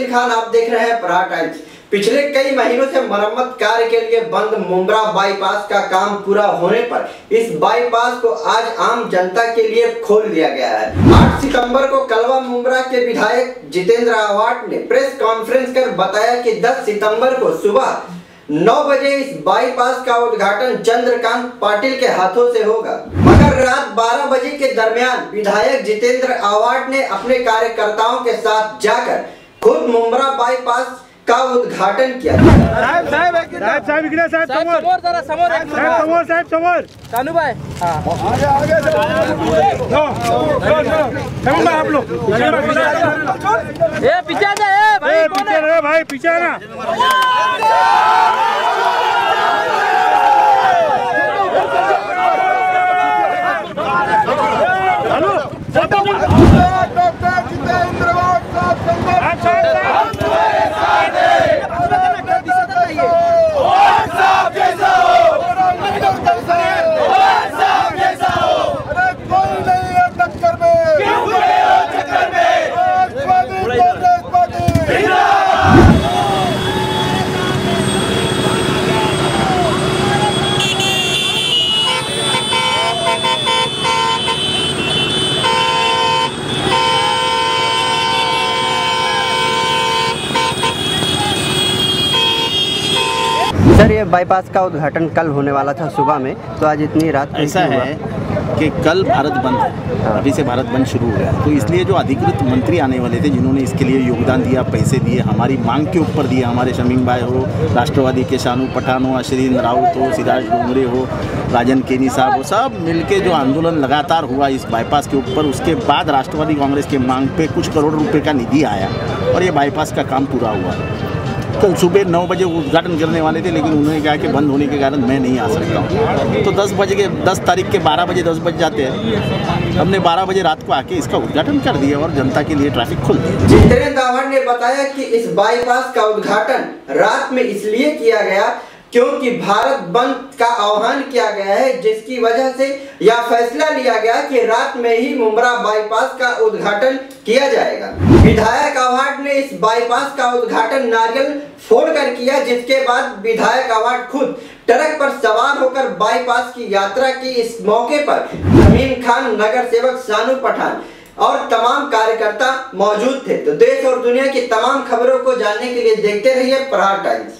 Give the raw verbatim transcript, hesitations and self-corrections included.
मोइन खान, आप देख रहे हैं पराग टाइम्स। पिछले कई महीनों से मरम्मत कार्य के लिए बंद मुम्ब्रा बाईपास का काम पूरा होने पर इस बाईपास को आज आम जनता के लिए खोल दिया गया है। आठ सितंबर को कलवा मुम्ब्रा के विधायक जितेंद्र आव्हाड ने प्रेस कॉन्फ्रेंस कर बताया कि दस सितंबर को सुबह नौ बजे इस बाईपास का उद्घाटन चंद्रकांत पाटिल के हाथों से होगा, मगर रात बारह बजे के दरमियान विधायक जितेंद्र आव्हाड ने अपने कार्यकर्ताओं के साथ जाकर खुद मुम्ब्रा बाईपास का उद्घाटन किया। साहब साहब साहब साहब इकड़े साहब समोर जरा समोर साहब समोर साहब समोर सानू भाई आगे आगे नो नो नो आप लोग ए पीछे आ जा ए भाई पीछे रे भाई पीछे ना hello photo doctor Jitendra Awhad साहब संघर्ष सर ये बाईपास का उद्घाटन कल होने वाला था सुबह में, तो आज इतनी रात ऐसा है कि कल भारत बंद है, अभी से भारत बंद शुरू हो गया, तो इसलिए जो अधिकृत मंत्री आने वाले थे जिन्होंने इसके लिए योगदान दिया, पैसे दिए, हमारी मांग के ऊपर दिए, हमारे शमीम भाई हो, राष्ट्रवादी के सानो पठान हो, हसीन राउत हो, सिराज डोंगरे हो, राजन केनी साहब हो, सब मिलके जो आंदोलन लगातार हुआ इस बाईपास के ऊपर, उसके बाद राष्ट्रवादी कांग्रेस के मांग पर कुछ करोड़ रुपये का निधि आया और ये बाईपास का काम पूरा हुआ। कल सुबह नौ बजे उद्घाटन करने वाले थे, लेकिन उन्होंने कहा कि बंद होने के कारण मैं नहीं आ सकता हूँ, तो दस बजे के दस तारीख के बारह बजे दस बज जाते हैं, हमने बारह बजे रात को आके इसका उद्घाटन कर दिया और जनता के लिए ट्रैफिक खोल दिया। जितेंद्र आव्हाड ने बताया कि इस बाईपास का उद्घाटन रात में इसलिए किया गया क्योंकि भारत बंद का आह्वान किया गया है, जिसकी वजह से यह फैसला लिया गया कि रात में ही मुम्ब्रा बाईपास का उद्घाटन किया जाएगा। विधायक आव्हाड ने इस बाईपास का उद्घाटन नारियल फोड़कर किया, जिसके बाद विधायक आव्हाड खुद ट्रक पर सवार होकर बाईपास की यात्रा की। इस मौके पर हसीन खान, नगर सेवक सानो पठान और तमाम कार्यकर्ता मौजूद थे। तो देश और दुनिया की तमाम खबरों को जानने के लिए देखते रहिए पराग टाइम्स।